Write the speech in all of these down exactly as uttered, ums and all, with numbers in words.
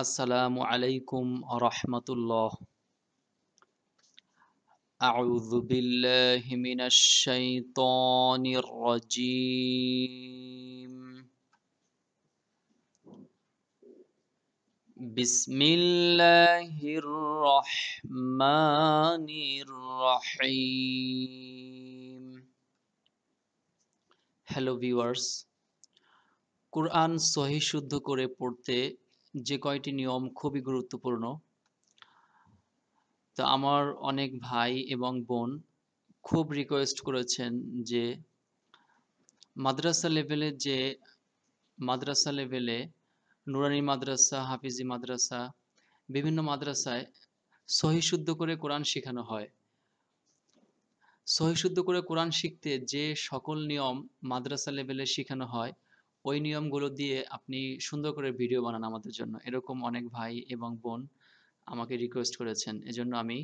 अस्सलामु अलैकुम व रहमतुल्लाह। अऊज़ु बिल्लाहि मिनश शैतानिर रजीम। बिस्मिल्लाहिर रहमानिर रहीम। हेलो व्यूअर्स, कुरान सही शुद्ध करे पढ़ते जे कयटी नियम खूबी गुरुत्वपूर्ण, तो आमार अनेक भाई एवं बोन खूब रिक्वेस्ट करेছেন जे माद्रासा लेवले जे माद्रासा लेवले नुरानी माद्रासा, हाफिजी माद्रासा, विभिन्न माद्रासाय सही शुद्ध करे कुरान शेखानो हय। सही शुद्ध करे कुरान शिखते जे सकल नियम माद्रासा लेवले शेखानो हय ওই নিয়মগুলো দিয়ে আপনি সুন্দর করে ভিডিও বানান আমাদের জন্য। এরকম অনেক ভাই এবং বোন আমাকে রিকোয়েস্ট করেছেন, এজন্য আমি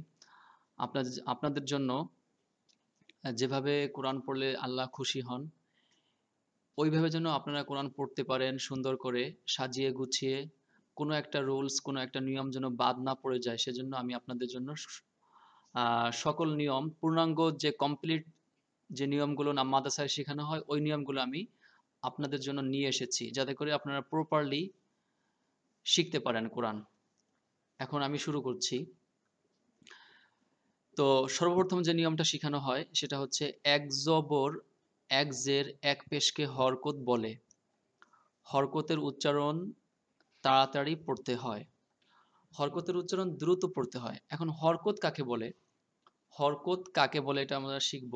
আপনাদের আপনাদের জন্য যেভাবে কোরআন পড়লে আল্লাহ খুশি হন ওইভাবে যেন আপনারা কোরআন পড়তে পারেন সুন্দর করে সাজিয়ে গুছিয়ে, কোনো একটা রুলস কোনো একটা নিয়ম যেন বাদ না পড়ে যায়, সেজন্য আমি আপনাদের জন্য সকল নিয়ম পূর্ণাঙ্গ যে কমপ্লিট যে নিয়মগুলো না মাদ্রাসায় শেখানো হয় ওই নিয়মগুলো আমি আপনাদের জন্য নিয়ে এসেছি যাতে করে আপনারা প্রপারলি শিখতে পারেন কোরআন। এখন আমি শুরু করছি। তো সর্বপ্রথম যে নিয়মটা শেখানো হয় সেটা হচ্ছে এক জবর এক জের এক পেশকে হরকত বলে। হরকতের উচ্চারণ তাড়াতাড়ি পড়তে হয়, হরকতের উচ্চারণ দ্রুত পড়তে হয়। এখন হরকত কাকে বলে, হরকত কাকে বলে এটা আমরা শিখব।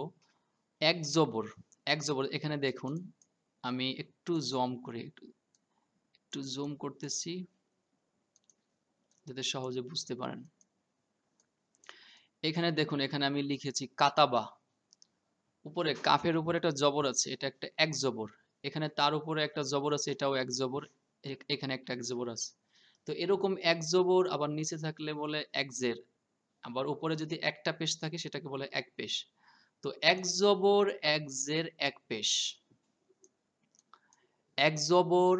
এক জবর এক জবর এখানে দেখুন আমি একটু জুম করে একটু একটু জুম করতেছি যাতে সহজে বুঝতে পারেন। এখানে দেখুন এখানে আমি লিখেছি কাতাবা, উপরে কাফের উপরে একটা জবর আছে, এটা একটা এক জবর। এখানে তার উপরে একটা জবর আছে, এটাও এক জবর। এখানে একটা এক জবর আছে। তো এরকম এক জবর আবার নিচে থাকলে বলে এক জের, আবার উপরে যদি একটা পেশ থাকে সেটাকে বলে এক পেশ। তো এক জবর এক জের এক পেশ, এক জবর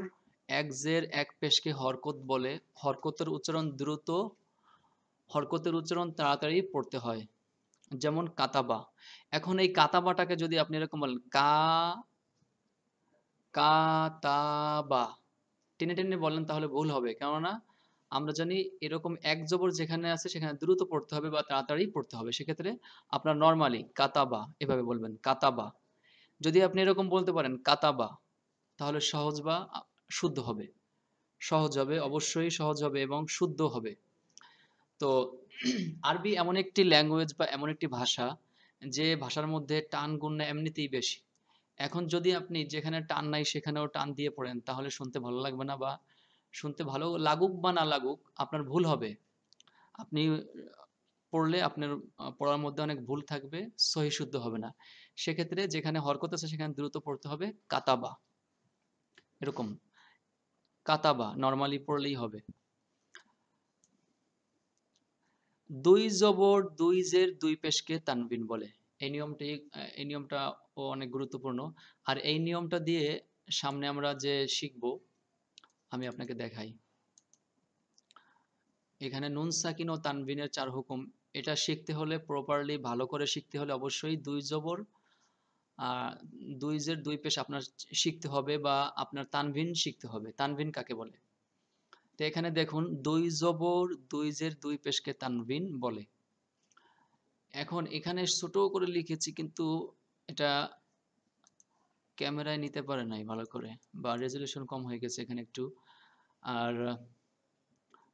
এক জের এক পেশকে হরকত বলে। হরকতের উচ্চারণ দ্রুত, হরকতের উচ্চারণ তাড়াতাড়ি পড়তে হয়, যেমন কাতাবা। এখন এই কাতাবাটাকে যদি আপনি এরকম বলেন কা কাতাবা, টেনে টেনে বলেন তাহলে ভুল হবে, কেননা আমরা জানি এরকম এক জবর যেখানে আছে সেখানে দ্রুত পড়তে হবে বা তাড়াতাড়ি পড়তে হবে। সেক্ষেত্রে আপনার নর্মালি কাতাবা এভাবে বলবেন কাতাবা। যদি আপনি এরকম বলতে পারেন কাতাবা তাহলে সহজ বা শুদ্ধ হবে, সহজ হবে অবশ্যই সহজ হবে এবং শুদ্ধ হবে। তো আরবি এমন একটি ল্যাঙ্গুয়েজ বা এমন একটি ভাষা যে ভাষার মধ্যে টান গুণনা এমনিতেই বেশি। এখন যদি আপনি যেখানে টান নাই সেখানেও টান দিয়ে পড়েন তাহলে শুনতে ভালো লাগবে না, বা শুনতে ভালো লাগুক বা না লাগুক আপনার ভুল হবে। আপনি পড়লে আপনার পড়ার মধ্যে অনেক ভুল থাকবে, সহি শুদ্ধ হবে না। সেক্ষেত্রে যেখানে হরকত আছে সেখানে দ্রুত পড়তে হবে কাতাবা, এরকম কাতাবা নরমালি পড়লেই হবে। দুই জবর দুই জের দুই পেশকে তানবিন বলে। এই নিয়মটি এই নিয়মটা অনেক গুরুত্বপূর্ণ, আর এই নিয়মটা দিয়ে সামনে আমরা যে শিখব আমি আপনাকে দেখাই। এখানে নুন সাকিন ও তানবিনের চার হুকুম, এটা শিখতে হলে প্রপারলি ভালো করে শিখতে হলে অবশ্যই দুই জবর আর দুই জের দুই পেশ আপনার শিখতে হবে বা আপনার তানভিন শিখতে হবে। তানভিন কাকে বলে, তো এখানে দেখুন দুই জবর দুই জের দুই পেশকে তানভিন বলে। এখন এখানে ছোট করে লিখেছি কিন্তু এটা ক্যামেরায় নিতে পারে নাই ভালো করে, বা রেজুলেশন কম হয়ে গেছে এখানে একটু। আর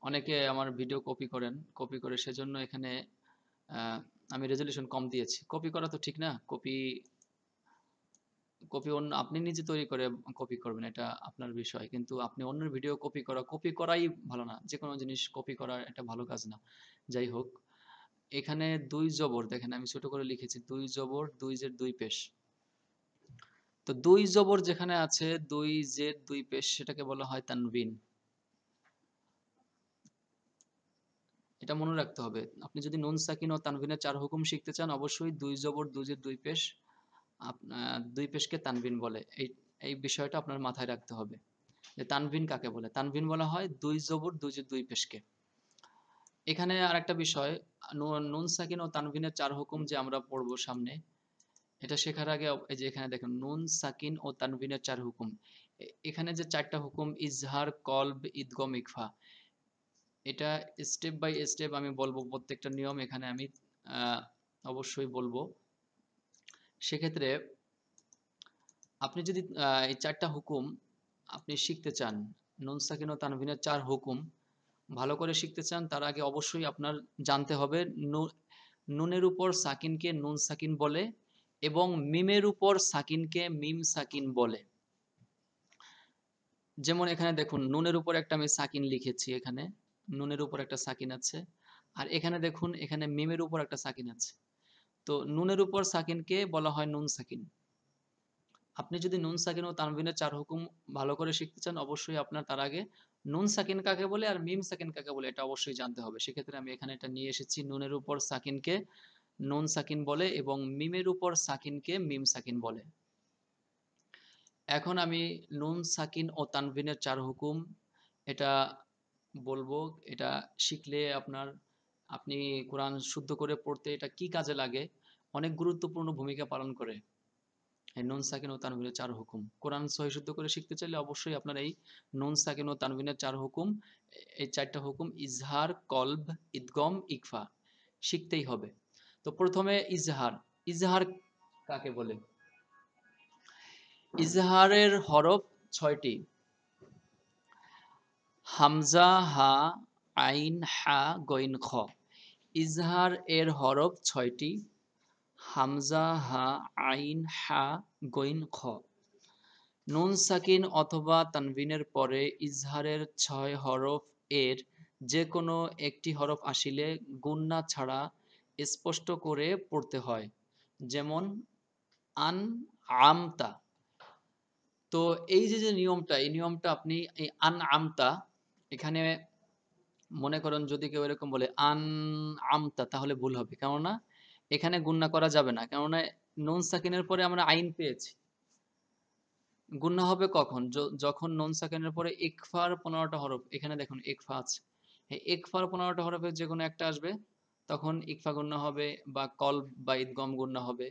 অনেকে আমার ভিডিও কপি করেন, কপি করে সেজন্য এখানে আমি রেজুলেশন কম দিয়েছি। কপি করা তো ঠিক না, কপি কপি অন্য আপনি নিজে তৈরি করে কপি করবেন এটা আপনার বিষয়, কিন্তু আপনি অন্যের ভিডিও কপি করা কপি করাই ভালো না, যে কোনো জিনিস কপি করা এটা ভালো কাজ না। যাই হোক এখানে দুই জবর দেখেন আমি ছোট করে লিখেছি দুই জবর দুই জের দুই পেশ। তো দুই জবর যেখানে আছে দুই জের দুই পেশ সেটাকে বলা হয় তানবিন, এটা মনে রাখতে হবে। আপনি যদি নুন সাকিন ও তানবিনের চার হুকুম শিখতে চান অবশ্যই দুই জবর দুই জের দুই পেশ আপনার দুই পেশকে তানবিন বলে, এই এই বিষয়টা আপনার মাথায় রাখতে হবে। तानवीन काके बोले तानवीन बोला है दुई जबर दुई दुई पेशके एखाने आरेकटा विषय नुन साकिन और तानवीनेर चार हुकुम जो आमरा पढ़बो सामने एटा शेखार आगे ए जे एखाने देखें नुन साकिन और तानवीनेर चार हुकुम एखाने जे चारटा हुकुम इजहार कल्ब इदगम इखफा एटा स्टेप बाय स्टेप आमी बोलबो प्रत्येकटा नियम एखाने आमी अवश्यई बोलबो से क्षेत्रे आपनि यदि ए चारटा हुकुम আপনি শিখতে চান নুন সাকিন ও তানভিনের চার হুকুম ভালো করে শিখতে চান তার আগে অবশ্যই আপনার জানতে হবে নুনের উপর সাকিনকে নুন সাকিন বলে এবং মিমের উপর সাকিনকে মিম সাকিন বলে। যেমন এখানে দেখুন নুনের উপর একটা আমি সাকিন লিখেছি, এখানে নুনের উপর একটা সাকিন আছে, আর এখানে দেখুন এখানে মিমের উপর একটা সাকিন আছে। তো নুনের উপর সাকিনকে বলা হয় নুন সাকিন। अपनी जो नुन साकिन और तानवीन चार हुकुम भालो करे शिखते चान अवश्य अपना तार आगे नुन साकिन काके बोले और मीम साकिन काके बोले एटा अवश्य जानते होबे। सेई क्षेत्रे आमि एखाने एटा निये एसेछि नुनेर उपर साकिन के नुन साकिन बोले एबं मीमेर उपर साकिन के मीम साकिन बोले। एखन आमि नुन साकिन और तानवीन चार हुकुम एटा बोलबो, एटा शिखले आपनार आपनि कुरान शुद्ध करे पढ़ते एटा कि काजे लागे, अनेक गुरुत्वपूर्ण भूमिका पालन करे। नुन साकिन और तानवीन चार हुकुम कुरान सही शुद्ध करे शिखते चाइले अवश्यई आपनारा एई नुन साकिन और तानवीन चार हुकुम एई चारटा हुकुम इजहार कल्ब इदगम इखफा शिखतेई होबे। तो प्रथमे इजहार, इजहार काके बोले? इजहारेर हरफ छयटी हामजा हा आइन हा गईन ख। इजहार एर हरफ छयटी हामजा हा आइन हा गईन ख। नुन साकिन अथवा तानवीनेर परे इजहारेर छय हरफ एर जे कोनो एकटी हरफ आसिले गुन्ना छाड़ा स्पष्ट करे पढ़ते हय, जेमन आन आमता। तो एई जे जे नियमटा एई नियमटा आपनि एई आन आमता एखाने मने करेन जदि केउ एरकम बोले आन आमता ताहले भूल होबे, केनना এখানে গুণনা করা যাবে না, কারণ নুন সাকিনের পরে আমরা আইন পেয়েছি। গুণনা হবে কখন? যখন নুন সাকিনের পরে ইকফার পনেরোটা হরফ, এখানে দেখুন ইকফা আছে, ইকফার পনেরোটা হরফের যে কোনো একটা আসবে তখন ইকফা গুণনা হবে বা কলব বা ইদগম গুণনা হবে।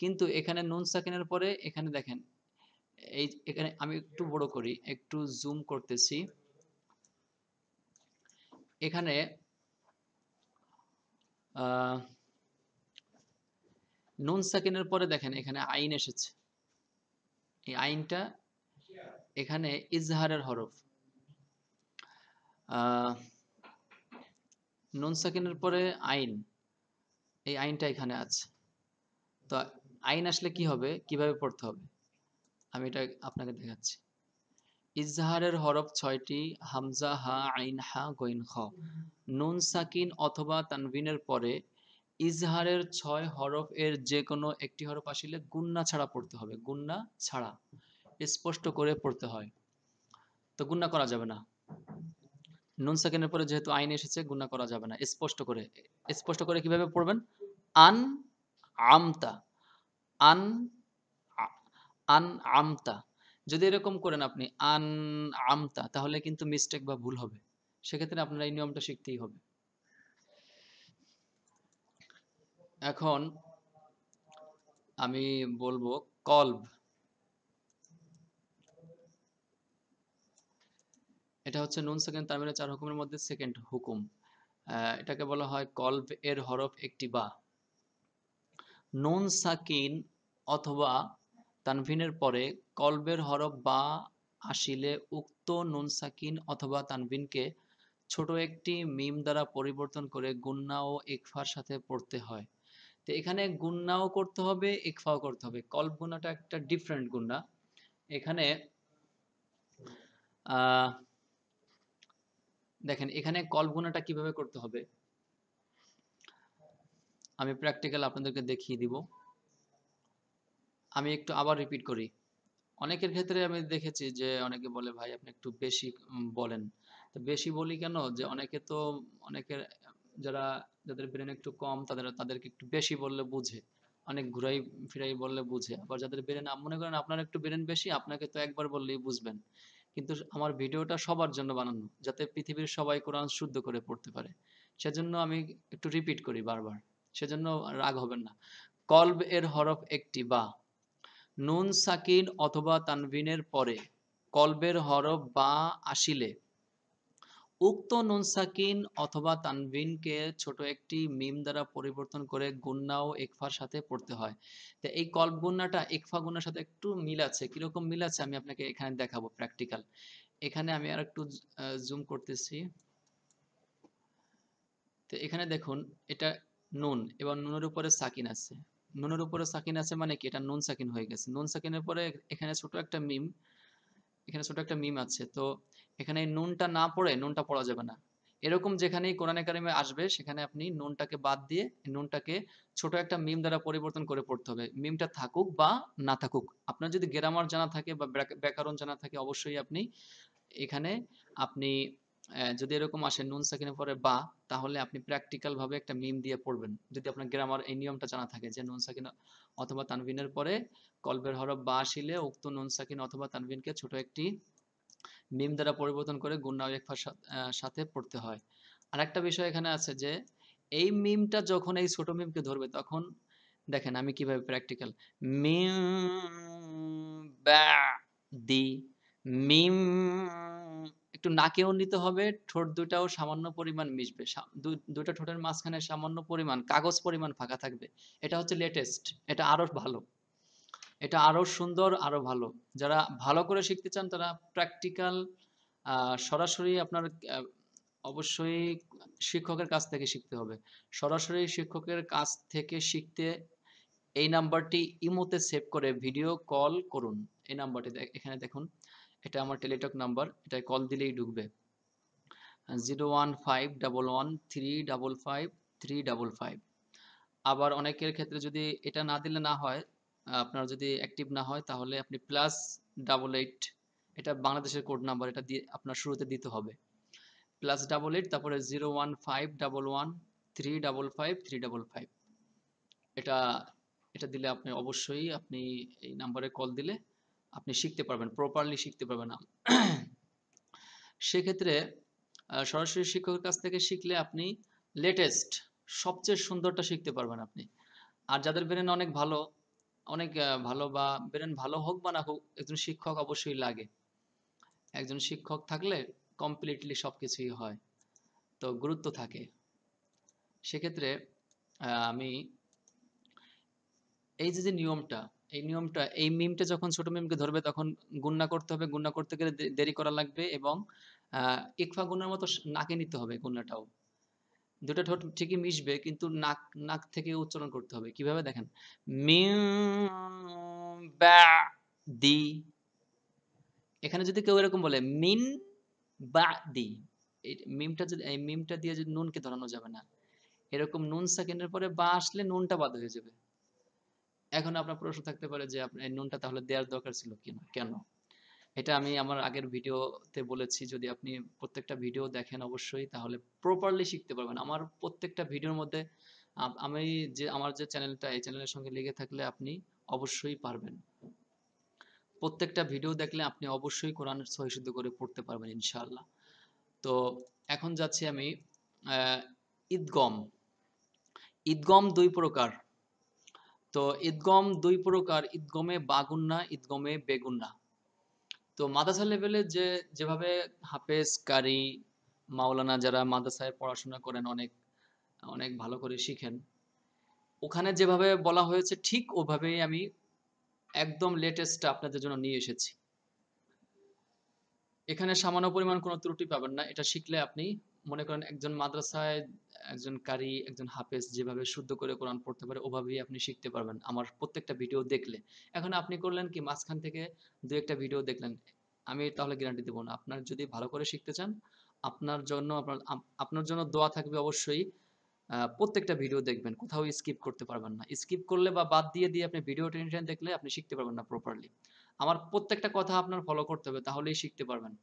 কিন্তু এখানে নুন সাকিনের পরে এখানে দেখেন এই এখানে আমি একটু বড় করি, একটু জুম করতেছি, এখানে আহ নুন সাকিনের পরে দেখেন এখানে আইন এসেছে, এই আইনটা এখানে ইজহারের হরফ। নুন সাকিনের পরে আইন, এই আইনটা এখানে আছে। তো আইন আসলে কি হবে, কিভাবে পড়তে হবে আমি এটা আপনাকে দেখাচ্ছি। ইজহারের হরফ ছয়টি হামজা হা আইন হা গইন খ। নুন সাকিন অথবা তানভিনের পরে ইজহারের ছয় হরফ এর যে কোনো একটি হরফ আসলে গুণনা ছাড়া পড়তে হবে, গুণনা ছাড়া স্পষ্ট করে পড়তে হয়। তো গুণনা করা যাবে না, নুন সাকিনের পরে যেহেতু আইন এসেছে গুণনা করা যাবে না, স্পষ্ট করে। স্পষ্ট করে কিভাবে পড়বেন? আন আমতা, আন আন আমতা। যদি এরকম করেন আপনি আন আমতা তাহলে কিন্তু মিস্টেক বা ভুল হবে, সেক্ষেত্রে আপনার এই নিয়মটা শিখতেই হবে। এখন আমি বলবো কলব, এটা হচ্ছে নুন সাকিন তানভিনের চার হুকুমের মধ্যে সেকেন্ড হুকুম, এটাকে বলা হয় কলব। এর হরফ একটি বা। নুন সাকিন অথবা তানভিনের পরে কলবের হরফ বা আসিলে উক্ত নুন সাকিন অথবা তানভিনকে ছোট একটি মিম দ্বারা পরিবর্তন করে গুণনা ও ইকফার সাথে পড়তে হয়। তো এখানে গুণনাও করতে হবে ইকফাও করতে হবে। কলব গুণাটা একটা ডিফারেন্ট গুণনা, এখানে দেখেন এখানে কলব গুণাটা কিভাবে করতে হবে আমি প্র্যাকটিক্যাল আপনাদেরকে দেখিয়ে দিব। আমি একটু আবার রিপিট করি, অনেকের ক্ষেত্রে আমি দেখেছি যে অনেকে বলে ভাই আপনি একটু বেশি বলেন। তো বেশি বলি কেন, যে অনেকে তো অনেকের যারা যাদের ব্রেন একটু কম তাদের তাদেরকে একটু বেশি বললে বুঝে, অনেক ঘুরাই ফিরাই বললে বুঝে। আবার যাদের ব্রেন মনে করেন আপনার একটু ব্রেন বেশি, আপনাকে তো একবার বললেই বুঝবেন, কিন্তু আমার ভিডিওটা সবার জন্য বানানো যাতে পৃথিবীর সবাই কোরআন শুদ্ধ করে পড়তে পারে, সেজন্য আমি একটু রিপিট করি বারবার, সেজন্য রাগ হবেন না। কলব এর হরফ একটি বা, নুন সাকিন অথবা তানভিনের পরে কলবের হরফ বা আসিলে উক্ত নুন সাকিন অথবা তানভিনকে ছোট একটি মিম দ্বারা পরিবর্তন করে গুন্না ও একফার সাথে পড়তে হয়। তো এই কলব গুন্নাটা একফা গুন্নার সাথে একটু মিল আছে, কিরকম মিল আছে আমি আপনাকে এখানে দেখাবো প্র্যাকটিক্যাল। এখানে আমি আর একটু জুম করতেছি, তো এখানে দেখুন এটা নুন এবং নুনের উপরে সাকিন আছে, নুনের উপরে সাকিন আছে মানে কি এটা নুন সাকিন হয়ে গেছে, নুন সাকিনের পরে এখানে ছোট একটা মিম, এখানে ছোট একটা মিম আছে। তো এখানে নুনটা না পড়ে নুনটা পড়া যাবে না, এরকম যেখানে কোরআনে কারিমে আসবে সেখানে আপনি নুনটাকে বাদ দিয়ে নুনটাকে ছোট একটা মিম দ্বারা পরিবর্তন করে পড়তে হবে, মিমটা থাকুক বা না থাকুক। আপনার যদি গ্রামার জানা থাকে বা ব্যাকরণ জানা থাকে অবশ্যই আপনি এখানে আপনি যদি এরকম আসে নুন সাকিনের পরে বা, তাহলে আপনি প্র্যাকটিক্যাল ভাবে একটা মিম দিয়ে পড়বেন যদি আপনার গ্রামার এই নিয়মটা জানা থাকে যে নুন সাকিন অথবা তানভিনের পরে কলবের হরফ বা আসিলে উক্ত নুন সাকিন অথবা তানভিনকে ছোট একটি মিম দ্বারা পরিবর্তন করে গুন্না ইকফার সাথে পড়তে হয়। আর একটা বিষয় এখানে আছে যে এই মিমটা যখন এই ছোট মিমকে ধরবে তখন দেখেন আমি কিভাবে প্র্যাকটিক্যাল মিম বা দি মিম একটু নাকেও নিতে হবে, ঠোঁট দুটাও সামান্য পরিমাণ মিশবে, দুটা ঠোঁটের মাঝখানে সামান্য পরিমাণ কাগজ পরিমাণ ফাঁকা থাকবে। এটা হচ্ছে লেটেস্ট, এটা আরো ভালো, এটা আরো সুন্দর, আরো ভালো। যারা ভালো করে শিখতে চান তারা প্র্যাকটিক্যাল সরাসরি আপনার অবশ্যই শিক্ষকের কাছ থেকে শিখতে হবে, সরাসরি শিক্ষকের কাছ থেকে শিখতে এই নাম্বারটি ইমোতে সেভ করে ভিডিও কল করুন। এই নাম্বারটি এখানে দেখুন, এটা আমার টেলিটক নাম্বার, এটা কল দিলেই ঢুকবে zero one five double one three double five three double five. আবার অনেকের ক্ষেত্রে যদি এটা না দিলে না হয়, আপনার যদি অ্যাক্টিভ না হয়, তাহলে আপনি প্লাস ডাবল এইট, এটা বাংলাদেশের কোড নাম্বার, এটা দিয়ে আপনার শুরুতে দিতে হবে প্লাস ডাবল এইট তারপরে zero one five double one three double five three double five. এটা এটা দিলে আপনি অবশ্যই আপনি এই নাম্বারে কল দিলে আপনি শিখতে পারবেন, প্রপারলি শিখতে পারবেন। সেক্ষেত্রে সরাসরি শিক্ষকের কাছ থেকে শিখলে আপনি লেটেস্ট সবচেয়ে সুন্দরটা শিখতে পারবেন আপনি। আর যাদের ব্রেন অনেক ভালো, অনেক ভালো বা ব্রেন ভালো হোক বা না হোক, একজন শিক্ষক অবশ্যই লাগে, একজন শিক্ষক থাকলে কমপ্লিটলি সব কিছুই হয়, তো গুরুত্ব থাকে। সেক্ষেত্রে আমি এই যে যে নিয়মটা, এই নিয়মটা এই মিমটা যখন ছোট মিমকে ধরবে তখন গুন্না করতে হবে, গুন্না করতে গেলে দেরি করা লাগবে এবং ইকফা গুন্নার মতো নাকে নিতে হবে, গুন্নাটাও দুটো ঠোঁট ঠিকই মিশবে কিন্তু নাক নাক থেকে উচ্চারণ করতে হবে। কিভাবে দেখেন মিম বা দি, এখানে যদি কেউ এরকম বলে মিন বা দি, এই মিমটা যদি এই মিমটা দিয়ে যদি নুনকে ধরানো যাবে না, এরকম নুন সেকেন্ডের পরে বা আসলে নুনটা বাদ হয়ে যাবে। এখন আপনার প্রশ্ন থাকতে পারে যে আপনার নুনটা তাহলে দেওয়ার দরকার ছিল কেন? এটা আমি আমার আগের ভিডিওতে বলেছি, যদি আপনি প্রত্যেকটা ভিডিও দেখেন অবশ্যই তাহলে প্রপারলি শিখতে পারবেন। আমার প্রত্যেকটা ভিডিওর মধ্যে আমি যে আমার যে চ্যানেলটা, এই চ্যানেলের সঙ্গে লেগে থাকলে আপনি অবশ্যই পারবেন, প্রত্যেকটা ভিডিও দেখলে আপনি অবশ্যই কোরআন সহি শুদ্ধ করে পড়তে পারবেন ইনশাআল্লাহ। তো এখন যাচ্ছি আমি ইদগম। ইদগম দুই প্রকার, তো ইদগম দুই প্রকার, ইদগমে বাগুন্না, ইদগমে বেগুন্না। তো মাদ্রাসা লেভেলে যে যেভাবে হাফেজ, কারি, মাওলানা যারা মাদ্রাসায় পড়াশোনা করেন অনেক অনেক ভালো করে শিখেন, ওখানে যেভাবে বলা হয়েছে ঠিক ওভাবেই আমি একদম লেটেস্টটা আপনাদের জন্য নিয়ে এসেছি। এখানে সামান্য পরিমাণ কোনো ত্রুটি পাবেন না। এটা শিখলে আপনি মনে করেন একজন মাদ্রাসায় একজন কারি, একজন হাফেজ যেভাবে শুদ্ধ করে কোরআন পড়তে পারে ওভাবেই আপনি শিখতে পারবেন আমার প্রত্যেকটা ভিডিও দেখলে। এখন আপনি করলেন কি মাঝখান থেকে দু একটা ভিডিও দেখলেন, আমি তাহলে গ্যারান্টি দেবো না। আপনার যদি ভালো করে শিখতে চান, আপনার জন্য আপনার আপনার জন্য দোয়া থাকবে অবশ্যই, প্রত্যেকটা ভিডিও দেখবেন, কোথাও স্কিপ করতে পারবেন না। স্কিপ করলে বা বাদ দিয়ে দিয়ে আপনি ভিডিও টেনে টেনে দেখলে আপনি শিখতে পারবেন না প্রপারলি। আমার প্রত্যেকটা কথা আপনার ফলো করতে হবে, তাহলেই শিখতে পারবেন।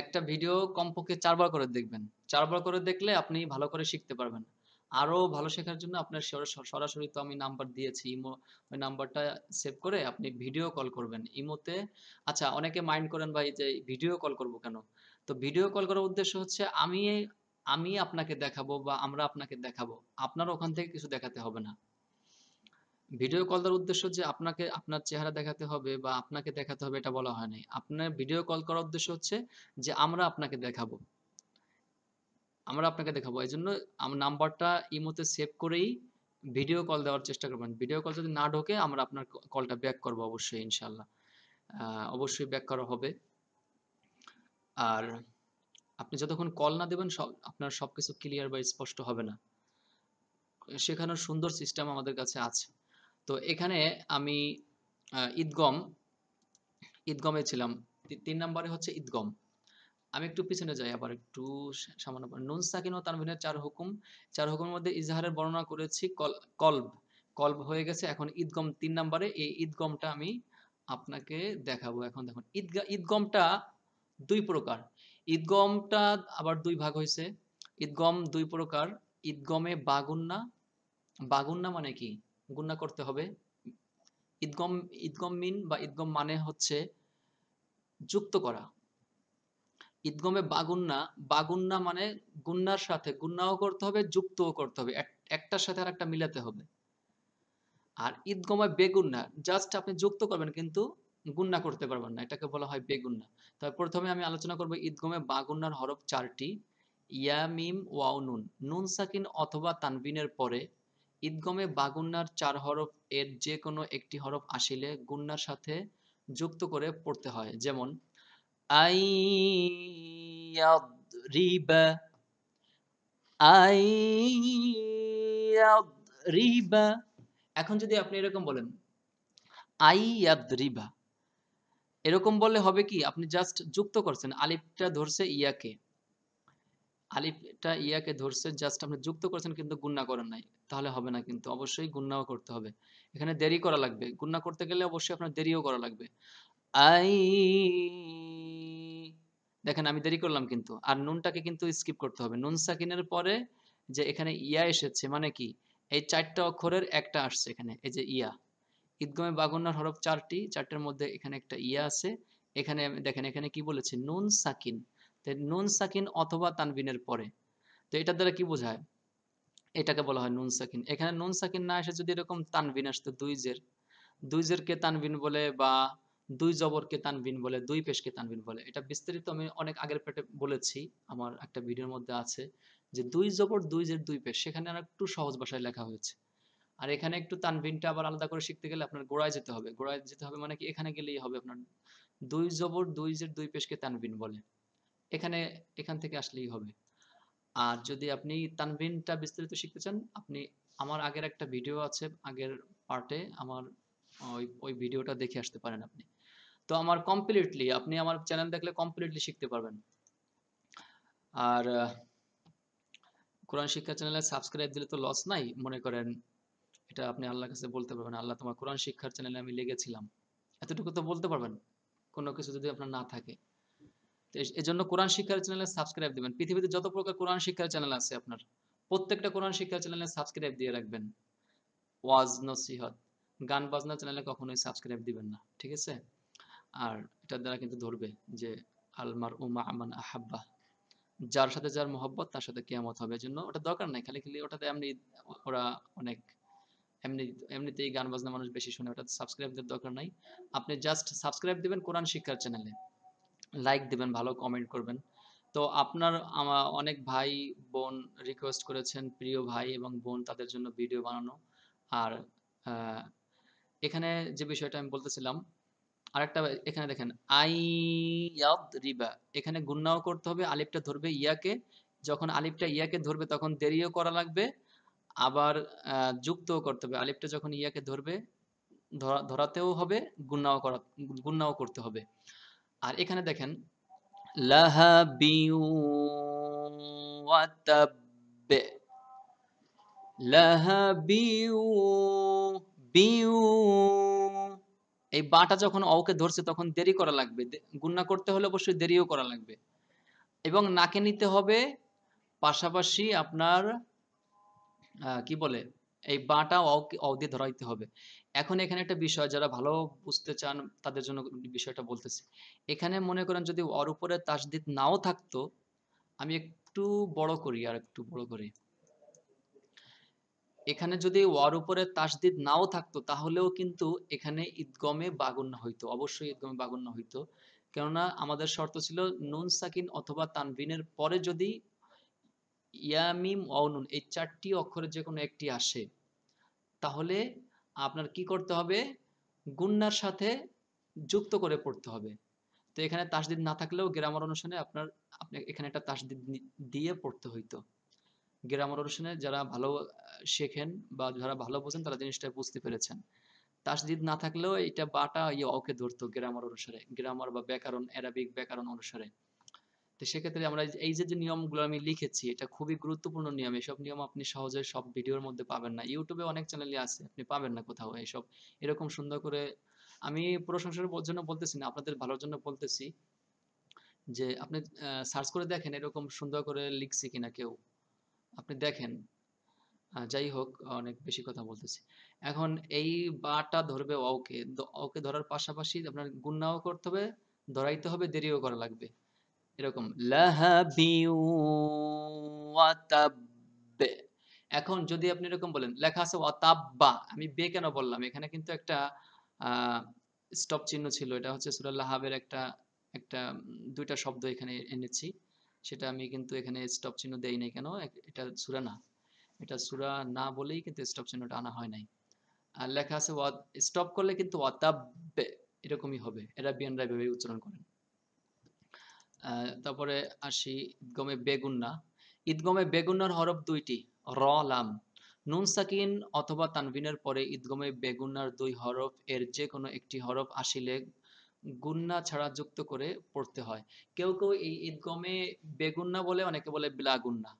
একটা ভিডিও কমপক্ষে চারবার করে দেখবেন, চারবার করে দেখলে আপনি ভালো করে শিখতে পারবেন। আরো ভালো শেখার জন্য আপনার সরাসরি তো আমি নাম্বার দিয়েছি ইমো, ওই নাম্বারটা সেভ করে আপনি ভিডিও কল করবেন ইমোতে। আচ্ছা, অনেকে মাইন্ড করেন ভাই যে ভিডিও কল করব কেন, তো ভিডিও কল করার উদ্দেশ্য হচ্ছে আমি আমি আপনাকে দেখাবো বা আমরা আপনাকে দেখাবো, আপনার ওখান থেকে কিছু দেখাতে হবে না। ভিডিও কল দেওয়ার উদ্দেশ্য যে আপনাকে আপনার চেহারা দেখাতে হবে বা আপনাকে দেখাতে হবে এটা বলা হয় নাই, আপনার ভিডিও কল করার উদ্দেশ্য হচ্ছে যে আমরা আপনাকে দেখাবো, আমরা আপনাকে দেখাবো। এই জন্য নাম্বারটা ইমোতে সেভ করেই ভিডিও কল দেওয়ার চেষ্টা করবেন। ভিডিও কল যদি না ঢোকে আমরা আপনার কলটা ব্যাক করবো অবশ্যই, ইনশাল্লাহ অবশ্যই ব্যাক করা হবে। আর আপনি যতক্ষণ কল না দেবেন সব আপনার সবকিছু ক্লিয়ার বা স্পষ্ট হবে না। শেখানোর সুন্দর সিস্টেম আমাদের কাছে আছে। তো এখানে আমি ঈদগম ঈদগমে ছিলাম, তিন নম্বরে হচ্ছে ঈদগম। আমি একটু পিছনে যাই আবার একটু সামান্য। নুন সাকিন ও তানভিনের চার হুকুম, চার হুকুমের মধ্যে ইজহারের বর্ণনা করেছি, কলব কলব হয়ে গেছে। এখন ঈদগম তিন নম্বরে, এই ঈদগমটা আমি আপনাকে দেখাবো। এখন দেখুন ঈদগা ঈদগমটা দুই প্রকার, ঈদগমটা আবার দুই ভাগ হয়েছে। ঈদগম দুই প্রকার, ঈদগমে বাগুন্না, বাগুন্না মানে কি, গুন্না করতে হবে। ঈদগম ঈদগম মিন বা ঈদগম মানে হচ্ছে যুক্ত করা। ঈদগমে বাগুন্না, বাগুন্না মানে গুন্নার সাথে গুন্নাও করতে হবে, যুক্তও করতে হবে, একটার সাথে আর একটা মিলাতে হবে। আর ঈদগমে বেগুন্না, জাস্ট আপনি যুক্ত করবেন কিন্তু গুন্না করতে পারবেন না, এটাকে বলা হয় বেগুন্না। তার প্রথমে আমি আলোচনা করবো ঈদগমে বাগুন্নার হরফ চারটি, ইয়া মিম ওয়াও নুন। নুন সাকিন অথবা তানবিনের পরে ঈদগমে বাগুন্নার চার হরফ এর যে কোনো একটি হরফ আসিলে গুন্নার সাথে যুক্ত করে পড়তে হয়। যেমন আইয়াদরিবা, আইয়াদরিবা। এখন যদি আপনি এরকম বলেন আইয়াদরিবা, এরকম বললে হবে কি, আপনি জাস্ট যুক্ত করছেন, আলিফটা ধরছে ইয়াকে, আলিফটা ইয়াকে ধরছে, জাস্ট আপনি যুক্ত করছেন কিন্তু গুন্না করেন নাই, তাহলে হবে না, কিন্তু অবশ্যই গুন্নাও করতে হবে, এখানে দেরি করা লাগবে। গুন্না করতে গেলে অবশ্যই আপনার দেরিও করা লাগবে। আই, দেখেন আমি দেরি করলাম কিন্তু। আর নুনটাকে কিন্তু স্কিপ করতে হবে, নুন সাকিনের পরে যে এখানে ইয়া এসেছে মানে কি, এই চারটা অক্ষরের একটা আসছে এখানে, এই যে ইয়া। ঈদগমে বাগুন্নার হরফ চারটি, চারটার মধ্যে এখানে একটা ইয়া আছে। এখানে দেখেন এখানে কি বলেছে, নুন সাকিন, নুন সাকিন অথবা তানবিনের পরে। তো এটা দ্বারা কি বোঝায়, এটাকে বলা হয় নুন সাকিন। এখানে নুন সাকিন না এসে যদি এরকম তানবিন আসতো, দুই জের, দুই জেরকে তানবিন বলে বা দুই জবরকে তানবিন বলে, দুই পেশকে তানবিন বলে। এটা বিস্তারিত আমি অনেক আগের পেটে বলেছি, আমার একটা ভিডিওর মধ্যে আছে যে দুই জবর দুই জের দুই পেশ, সেখানে আর একটু সহজ ভাষায় লেখা হয়েছে। আর এখানে একটু তানবিনটা আবার আলাদা করে শিখতে গেলে আপনার গোড়ায় যেতে হবে, গোড়ায় যেতে হবে মানে কি, এখানে গেলেই হবে আপনার দুই জবর দুই জের দুই পেশকে তানবিন বলে, এখানে এখান থেকে আসলেই হবে। আর যদি আপনি তানবিনটা বিস্তারিত শিখতে চান, আপনি আমার আগের একটা ভিডিও আছে, আগের পার্টে আমার ওই ওই ভিডিওটা দেখে আসতে পারেন আপনি। তো আমার কমপ্লিটলি আপনি আমার চ্যানেল দেখলে কমপ্লিটলি শিখতে পারবেন। আর কোরআন শিক্ষা চ্যানেলে সাবস্ক্রাইব দিলে তো লস নাই, মনে করেন এটা আপনি আল্লাহর কাছে বলতে পারবেন, আল্লাহ তোমার কোরআন শিক্ষার চ্যানেলে আমি লেগেছিলাম, এতটুকু তো বলতে পারবেন কোনো কিছু যদি আপনার না থাকে। এজন্য কোরআন শিক্ষার চ্যানেলে সাবস্ক্রাইব দিবেন। পৃথিবীতে যত প্রকার কোরআন শিক্ষার চ্যানেল আছে আপনার, প্রত্যেকটা কোরআন শিক্ষার চ্যানেলে সাবস্ক্রাইব দিয়ে রাখবেন। ওয়াজ নসিহত, গান বাজনা চ্যানেলে কখনোই সাবস্ক্রাইব দিবেন না, ঠিক আছে? আর এটার দ্বারা কিন্তু ধরবে যে আলমার উমা আমান আহাব্বা, যার সাথে যার মহব্বত তার সাথে কিয়ামত হবে। এজন্য ওটা দরকার নাই, খালি খালি ওটাতে এমনি ওরা অনেক এমনি এমনিতেই গান বাজনা মানুষ বেশি শুনে, ওটাতে সাবস্ক্রাইব দেওয়ার দরকার নাই। আপনি জাস্ট সাবস্ক্রাইব দিবেন কোরআন শিক্ষার চ্যানেলে, লাইক দিবেন, ভালো কমেন্ট করবেন। তো আপনার আমার অনেক ভাই বোন রিকোয়েস্ট করেছেন, প্রিয় ভাই এবং বোন, তাদের জন্য ভিডিও বানানো। আর এখানে যে বিষয়টা আমি বলতেছিলাম আরেকটা, এখানে দেখেন আইয়াদরিবা, এখানে গুন্নাও করতে হবে, আলিফটা ধরবে ইয়াকে, যখন আলিফটা ইয়াকে ধরবে তখন দেরিও করা লাগবে, আবার যুক্তও করতে হবে। আলিফটা যখন ইয়াকে ধরবে ধরাতেও হবে, গুন্নাও করা গুন্নাও করতে হবে। আর এখানে দেখেন লাহাবিউ ওয়াতাব্বে, লাহাবিউ বিউ, এই বাটা যখন অকে ধরছে তখন দেরি করা লাগবে, গুন্না করতে হলে অবশ্যই দেরিও করা লাগবে, এবং নাকে নিতে হবে, পাশাপাশি আপনার কি বলে এই বাটা অ দিয়ে ধরাইতে হবে। এখন এখানে একটা বিষয় যারা ভালো বুঝতে চান তাদের জন্য বিষয়টা বলতেছি। এখানে মনে করেন যদি অর উপরে তাসদিদ নাও থাকতো, আমি একটু বড় করি আর একটু বড় করি, এখানে যদি ওয়ার উপরে তাসদিদ নাও থাকতো তাহলেও কিন্তু এখানে ইদগমে বাগুন্না হইতো, অবশ্যই ইদগমে বাগুন্না হইতো। কেননা আমাদের শর্ত ছিল নুন সাকিন অথবা তানবিনের পরে যদি ইয়া মিম ওয়া নুন এই চারটি অক্ষরে যে কোনো একটি আসে তাহলে আপনার কি করতে হবে, গুন্নার সাথে যুক্ত করে পড়তে হবে। তো এখানে তাসদিদ না থাকলেও গ্রামার অনুসারে আপনার আপনি এখানে একটা তাসদিদ দিয়ে পড়তে হইতো। গ্রামার অনুসারে যারা ভালো শেখেন বা যারা ভালো বোঝেন তারা জিনিসটা বুঝতে পেরেছেন। তাসদিদ না থাকলেও এটা বাটা ইয়া ওকে ধরতো গ্রামার অনুসারে, গ্রামার বা ব্যাকরণ অ্যারাবিক ব্যাকরণ অনুসারে। তো সেক্ষেত্রে আমরা এই যে যে নিয়মগুলো আমি লিখেছি এটা খুবই গুরুত্বপূর্ণ নিয়ম। এইসব নিয়ম আপনি সহজে সব ভিডিওর মধ্যে পাবেন না, ইউটিউবে অনেক চ্যানেলে আছে, আপনি পাবেন না কোথাও এইসব এরকম সুন্দর করে। আমি প্রশংসার জন্য বলতেছি না, আপনাদের ভালোর জন্য বলতেছি যে আপনি সার্চ করে দেখেন এরকম সুন্দর করে লিখছি কিনা কেউ, আপনি দেখেন। যাই হোক, অনেক বেশি কথা বলতেছি। এখন এই বাটা ধরবে ওকে, ওকে ধরার পাশাপাশি আপনার গুণনাও করতে হবে, ধরাইতে হবে, দেরিও করা লাগবে এরকম লাহাবিউ ওয়াতাব্বে। এখন যদি আপনি এরকম বলেন লেখা আছে ওয়াতাব্বা, আমি বে কেন বললাম, এখানে কিন্তু একটা আহ স্টপ চিহ্ন ছিল, এটা হচ্ছে সূরা লাহাবের একটা একটা দুইটা শব্দ এখানে এনেছি, সেটা আমি কিন্তু এখানে স্টপ চিহ্ন দেই নাই। কেন? এটা সূরা না, এটা সূরা না বলেই কিন্তু স্টপ চিহ্নটা আনা হয় নাই। আর লেখা আছে ওয়া, স্টপ করলে কিন্তু ওয়াতাব্বে এরকমই হবে, এরা বিয়ানরা ভাবে উচ্চারণ করেন। তারপরে আসি ইদগমে বেগুন্না। ইদগমে বেগুন্নার হরফ দুইটি, র লাম। নুন সাকিন অথবা তানবিনের পরে ইদগমে বেগুন্নার দুই হরফ এর যে কোনো একটি হরফ আসিলে গুন্না ছাড়া যুক্ত করে পড়তে হয়। কেউ কেউ এই ইদগমে বেগুন্না বলে, অনেকে বলে বেলাগুন্না।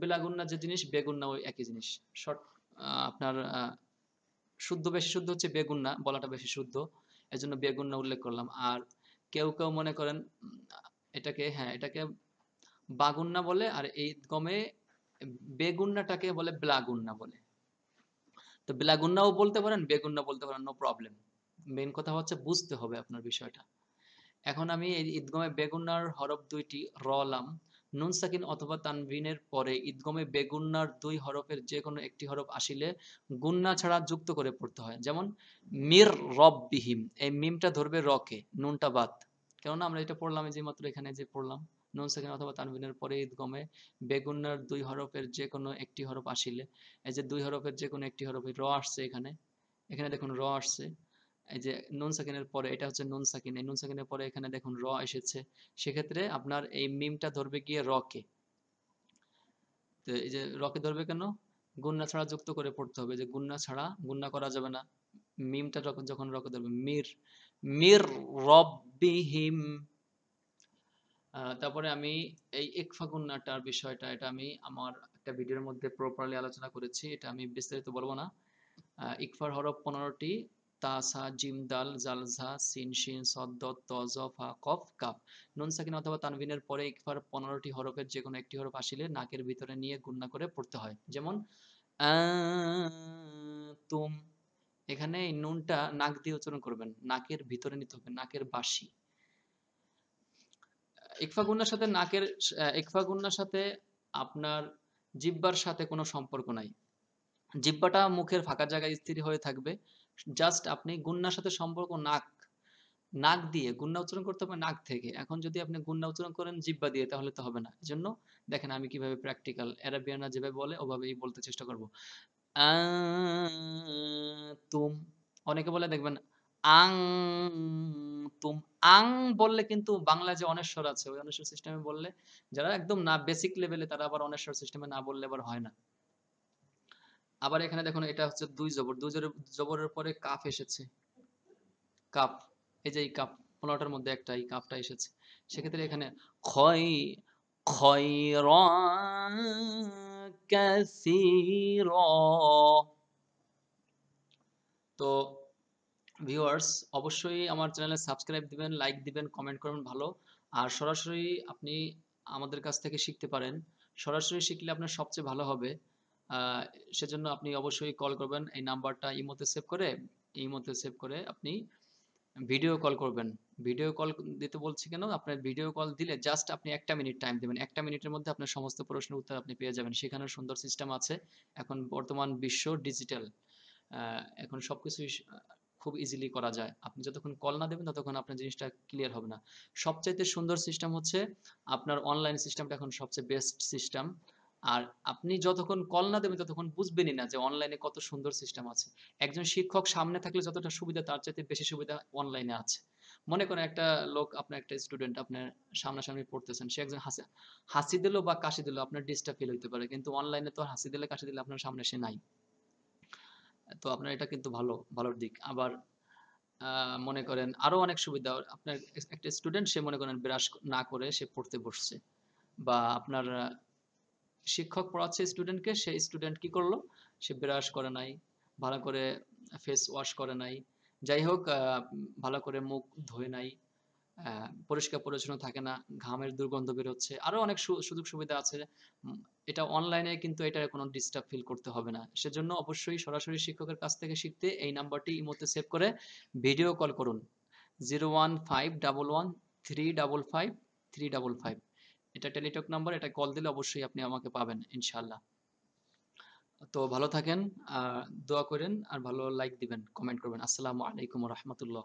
বেলাগুন্না যে জিনিস বেগুন্না ওই একই জিনিস। শর্ট আপনার শুদ্ধ বেশি শুদ্ধ হচ্ছে বেগুন্না, বলাটা বেশি শুদ্ধ, এজন্য বেগুন্না উল্লেখ করলাম। আর কেউ কেউ মনে করেন এটাকে, হ্যাঁ এটাকে বাগুন্না বলে, আর এই ইদগমে বেগুন্নাটাকে বলে বেলাগুন্না বলে। তো বেলাগুন্নাও বলতে পারেন, বেগুন্না বলতে পারেন, নো প্রবলেম। মেইন কথা হচ্ছে বুঝতে হবে আপনার বিষয়টা। এখন আমি এই ইদগমে বেগুন্নার হরফ দুইটি র লাম, নুন সাকিন অথবা তানবিনের পরে ইদগমে বেগুন্নার দুই হরফের যে কোনো একটি হরফ আসিলে গুন্না ছাড়া যুক্ত করে পড়তে হয়। যেমন মির রব বিহিম, এই মিমটা ধরবে রকে, নুনটা বাদ। কেননা আমরা এটা পড়লাম যে মাত্র, এখানে যে পড়লাম নুন সাকিন অথবা তানবিনের পরে ইদগমে বেগুন্নার দুই হরফের যে কোনো একটি হরফ আসিলে, এই যে দুই হরফের যে কোনো একটি হরফ, র আসছে এখানে, এখানে দেখুন র আসছে, এই যে নুন সাকিনের পরে এটা হচ্ছে নুন সাকিন, এই নুন সাকিনের পরে এখানে দেখুন র এসেছে, সেক্ষেত্রে আপনার এই মিমটা ধরবে গিয়ে রকে। তো এই যে রকে ধরবে কেন, গুন্না ছাড়া যুক্ত করে পড়তে হবে, যে গুন্না ছাড়া গুন্না করা যাবে না। মিমটা যখন রকে ধরবে মির মির রব্বিহিম। তারপরে আমি এই ইকফা গুন্নাটার বিষয়টা, এটা আমি আমার একটা ভিডিওর মধ্যে প্রপারলি আলোচনা করেছি, এটা আমি বিস্তারিত বলবো না। ইকফার হরফ পনেরোটি, তা সা জিম দাল জাল ঝা সিন শিন সদ দত ত জ ফা কফ কাফ। নুন সাকিন অথবা তানবিনের পরে ইকফার পনেরোটি হরফের যে কোনো একটি হরফ আসিলে নাকের ভিতরে নিয়ে গুন্না করে পড়তে হয়। যেমন তুম, এখানে এই নুনটা নাক দিয়ে উচ্চারণ করবেন, নাকের ভিতরে নিতে হবে, নাকের বাসি। ইকফা গুন্নার সাথে নাকের, ইকফা গুন্নার সাথে আপনার জিব্বার সাথে কোনো সম্পর্ক নাই, জিব্বাটা মুখের ফাঁকা জায়গায় স্থির হয়ে থাকবে। জাস্ট আপনি গুন্নার সাথে সম্পর্ক, নাক নাক দিয়ে গুন্না উচ্চারণ করতে হবে, নাক থেকে। এখন যদি আপনি গুন্না উচ্চারণ করেন জিব্বা দিয়ে তাহলে তো হবে না। এজন্য দেখেন আমি কিভাবে প্র্যাকটিক্যাল, আরবিয়ানরা যেভাবে বলে ওভাবেই বলতে চেষ্টা করব। তুম, অনেকে বলে দেখবেন আং তুম, আং বললে কিন্তু বাংলা যে অনেশ্বর আছে ওই অনেশ্বর সিস্টেমে বললে, যারা একদম না বেসিক লেভেলে তারা আবার অনেশ্বর সিস্টেমে না বললে আবার হয় না। আবার এখানে দেখুন এটা হচ্ছে দুই জবর, দুই জবরের পরে কাফ এসেছে, কাফ, এই যে এই কাফ পনেরোটার মধ্যে একটা এই কাফটা এসেছে, সেক্ষেত্রে এখানে খয় খয়র কাসির। তো ভিউয়ার্স অবশ্যই আমার চ্যানেলে সাবস্ক্রাইব দিবেন, লাইক দিবেন, কমেন্ট করবেন ভালো। আর সরাসরি আপনি আমাদের কাছ থেকে শিখতে পারেন, সরাসরি শিখলে আপনার সবচেয়ে ভালো হবে। सेजन्य आपनी अवश्य कल करबेन ए नम्बरटा इमोते सेव करे इमोते सेव करे अपनी भिडियो कल करबेन। भिडियो कल दीते बोलছি কেন আপনার ভিডিও কল দিলে জাস্ট আপনি একটা মিনিট টাইম দিবেন। একটা মিনিটের মধ্যে আপনার সমস্ত প্রশ্নের উত্তর আপনি পেয়ে যাবেন। সেখানে সুন্দর সিস্টেম আছে। এখন বর্তমান বিশ্ব ডিজিটাল, এখন সবকিছু খুব ইজিলি করা যায়। আপনি যতক্ষণ কল না দেবেন ততক্ষণ আপনার জিনিসটা ক্লিয়ার হবে না। সবচাইতে সুন্দর সিস্টেম হচ্ছে আপনার অনলাইন সিস্টেমটা এখন সবচেয়ে বেস্ট সিস্টেম। আর আপনি যতক্ষণ কল না দেবেন ততক্ষণ বুঝবেনই না যে অনলাইনে কত সুন্দর সিস্টেম আছে। একজন শিক্ষক সামনে থাকলে যতটা সুবিধা তার চাইতে বেশি সুবিধা অনলাইনে আছে। মনে করেন একটা লোক, আপনার একটা স্টুডেন্ট, আপনার সামনাসামনি পড়তেছেন, সে একজন হাসি হাসি দিল বা কাশি দিল আপনার ডিস্টার্ব ফিল হইতে পারে, কিন্তু অনলাইনে তো হাসি দিলে কাশি দিলে আপনার সামনে সে নাই। তো আপনার এটা কিন্তু ভালো ভালোর দিক। আবার মনে করেন আরো অনেক সুবিধা, আপনার একটা স্টুডেন্ট সে মনে করেন ব্রাশ না করে সে পড়তে বসছে, বা আপনার শিক্ষক পড়াচ্ছে স্টুডেন্টকে, সেই স্টুডেন্ট কি করলো, সে ব্রাশ করে নাই, ভালো করে ফেস ওয়াশ করে নাই, যাই হোক ভালো করে মুখ ধোয় নাই, পরিষ্কার পরিচ্ছন্ন থাকে না, ঘামের দুর্গন্ধ বের হচ্ছে, আরো অনেক সুযোগ সুবিধা আছে। এটা অনলাইনে কিন্তু এটা কোনো ডিস্টার্ব ফিল করতে হবে না। সেজন্য অবশ্যই সরাসরি শিক্ষকের কাছ থেকে শিখতে এই নাম্বারটি ইমোতে সেভ করে ভিডিও কল করুন zero one five double one three double five three double five. এটা টেলিটক নাম্বার, এটা কল দিলে অবশ্যই আপনি আমাকে পাবেন ইনশাল্লাহ। তো ভালো থাকেন, দোয়া করেন, আর ভালো লাইক দিবেন, কমেন্ট করবেন। আসসালামু আলাইকুম রহমতুল্লাহ।